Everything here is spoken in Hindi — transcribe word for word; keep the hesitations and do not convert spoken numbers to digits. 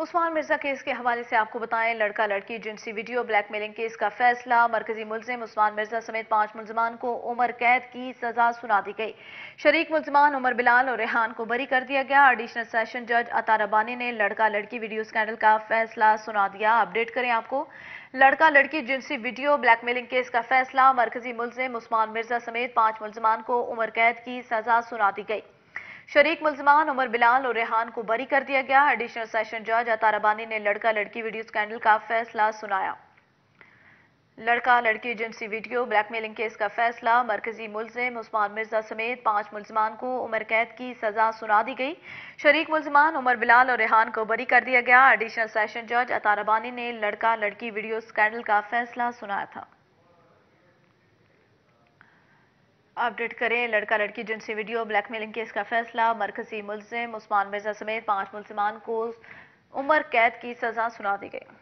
उस्मान मिर्जा केस के हवाले से आपको बताएं, लड़का लड़की जिनसी वीडियो ब्लैकमेलिंग केस का फैसला। मरकजी मुलजिम उस्मान मिर्जा समेत पांच मुलजमान को उम्र कैद की सजा सुना दी गई। शरीक मुलजमान उमर बिलाल और रिहान को बरी कर दिया गया। एडिशनल सेशन जज अतहर अबानी ने लड़का लड़की वीडियो स्कैंडल का फैसला सुना दिया। अपडेट करें आपको, लड़का लड़की जिनसी वीडियो ब्लैकमेलिंग केस का फैसला। मरकजी मुलजिम उस्मान मिर्जा समेत पांच मुलजमान को उम्र कैद की सजा सुना दी गई। शरीक मुलजमान उमर बिलाल और रेहान को बरी कर दिया गया। एडिशनल सेशन जज अतहर अबानी ने लड़का लड़की वीडियो स्कैंडल का फैसला सुनाया। लड़का लड़की जिनसी वीडियो ब्लैकमेलिंग केस का फैसला। मरकजी मुलजिम उस्मान मिर्जा समेत पांच मुलजमान को उम्र कैद की सजा सुना दी गई। शरीक मुलजमान उमर बिलाल और रेहान को बरी कर दिया गया। एडिशनल सेशन जज अतहर अबानी ने लड़का लड़की वीडियो स्कैंडल का फैसला सुनाया था। अपडेट करें, लड़का लड़की जिनसी वीडियो ब्लैकमेलिंग केस का फैसला। मरकजी मुलजिम उस्मान मिर्जा समेत पांच मुलजिमान को उम्र कैद की सजा सुना दी गई।